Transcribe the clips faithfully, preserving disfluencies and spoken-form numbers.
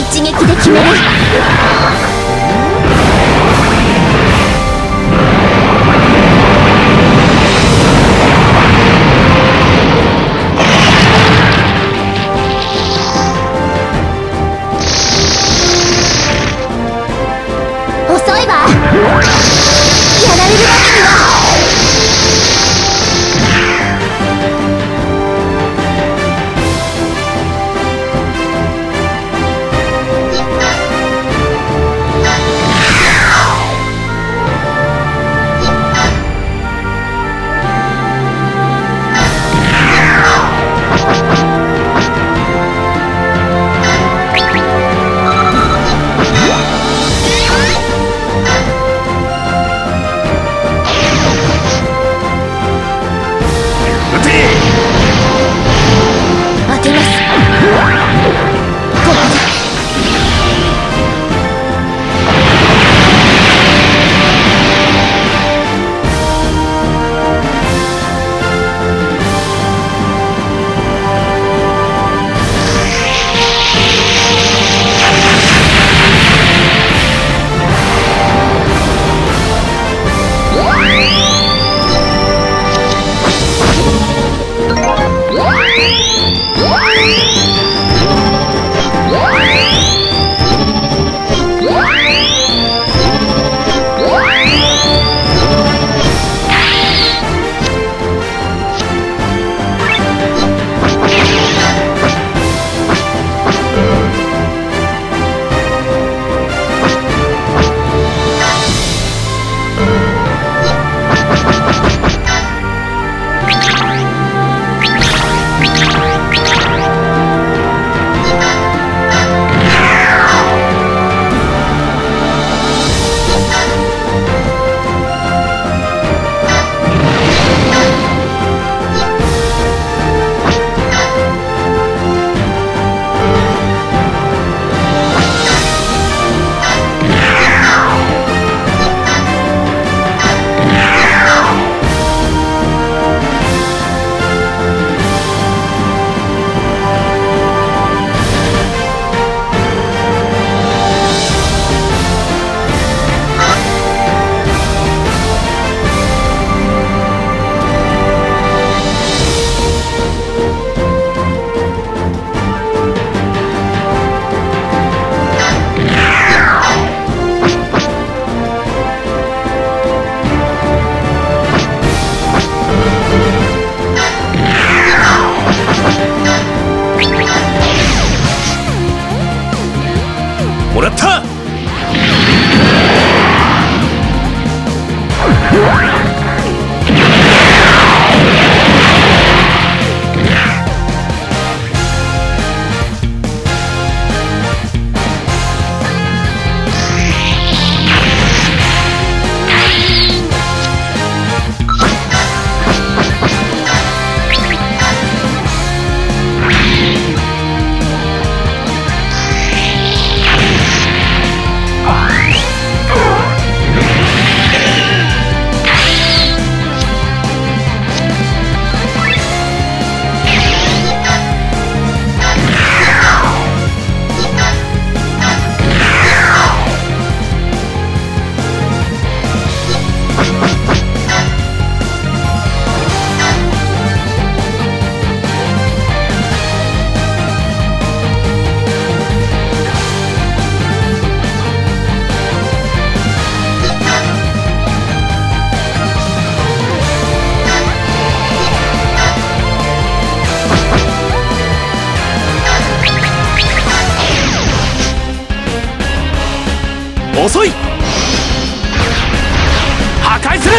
一撃で決める。遅いわ。やられるわけには。 遅い。破壊する。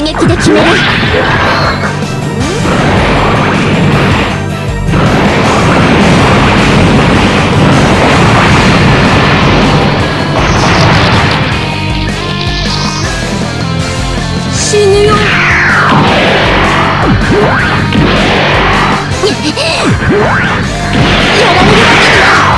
一撃で決める。死ぬよ。やられるわけには。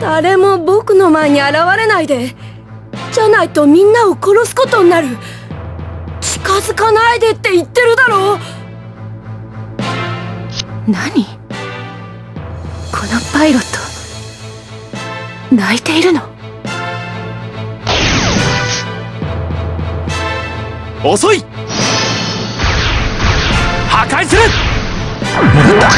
誰も僕の前に現れないで。じゃないとみんなを殺すことになる。近づかないでって言ってるだろう。何？このパイロット泣いているの？遅い！破壊する！戻った！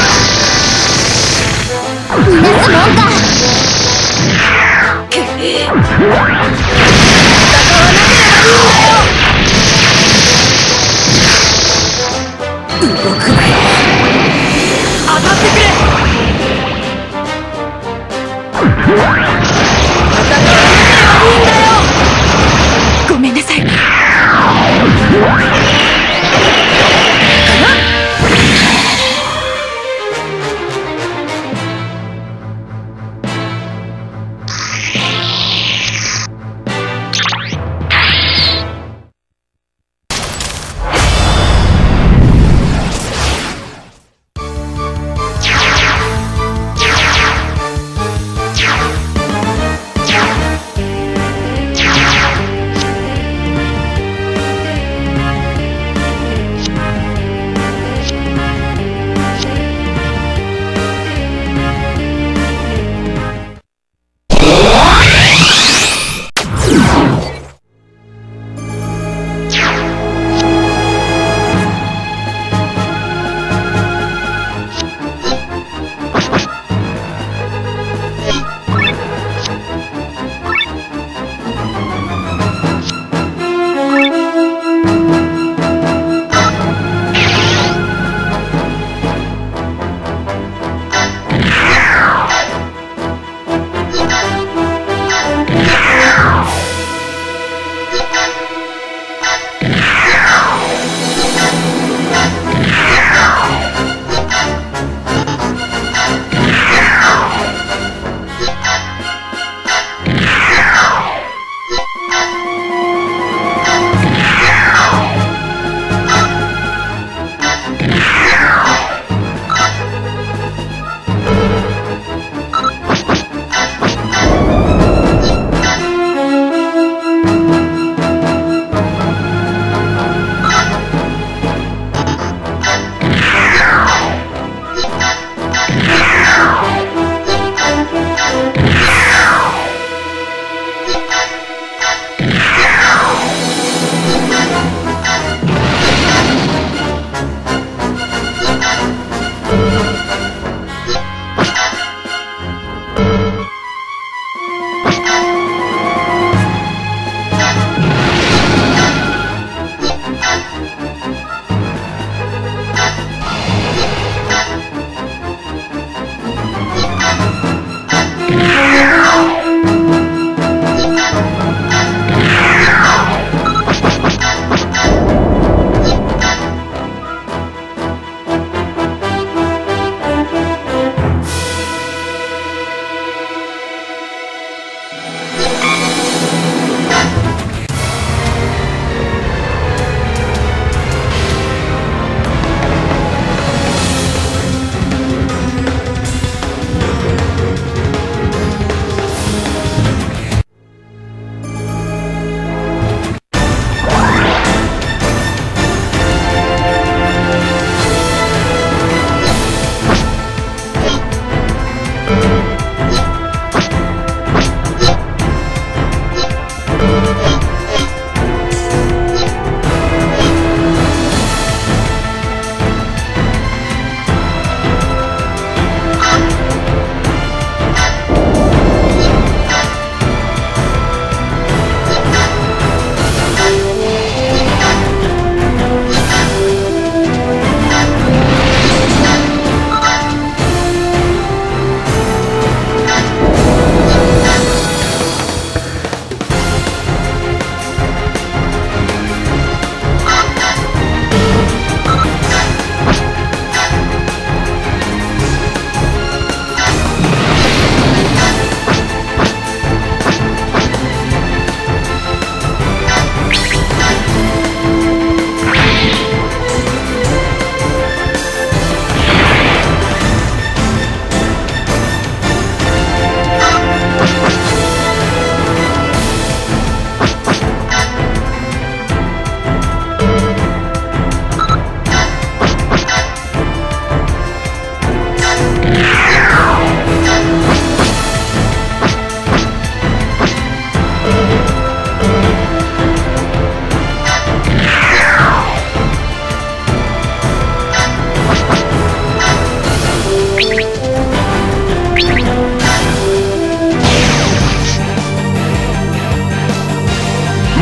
逃がすもんか！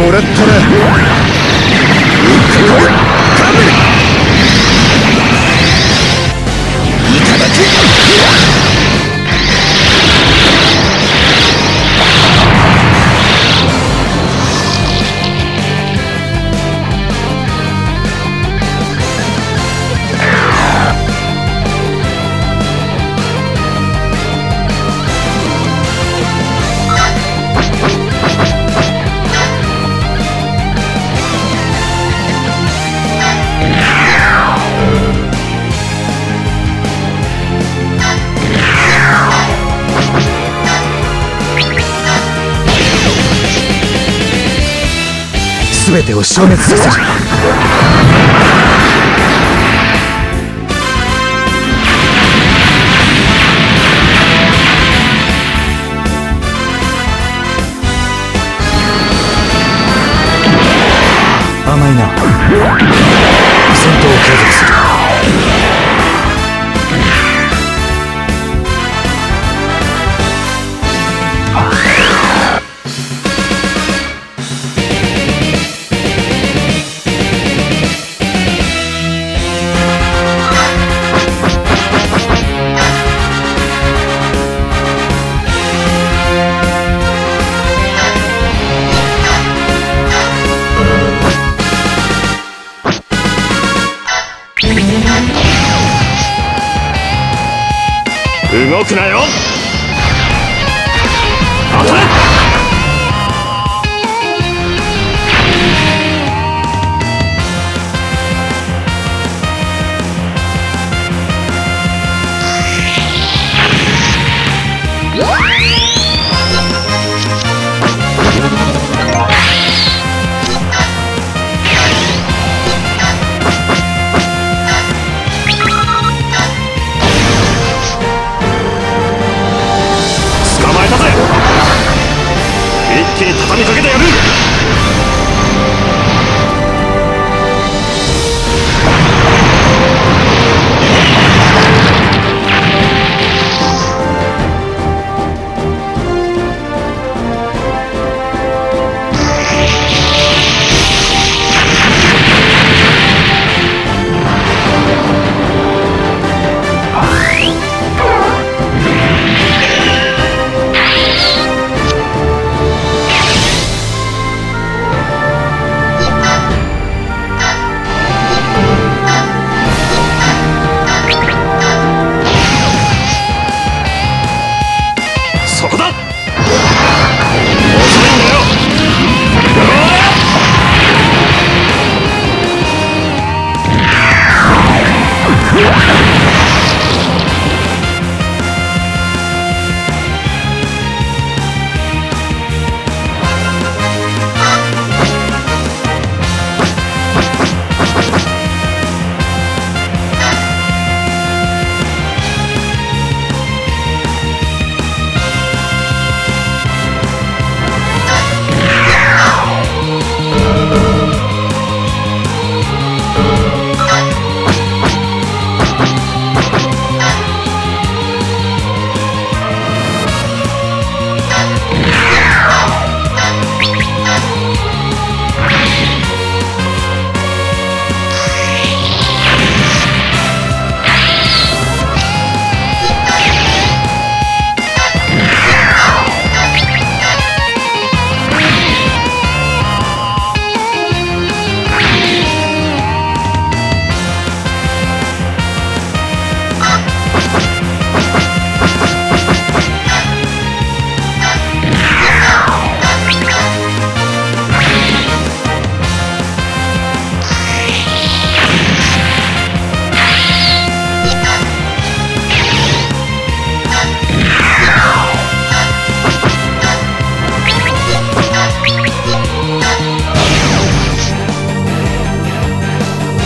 もらったら全てを消滅させる。甘いな。戦闘を継続する。動くなよ。当たれ。一気に畳みかけてやる。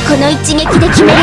この一撃で決める。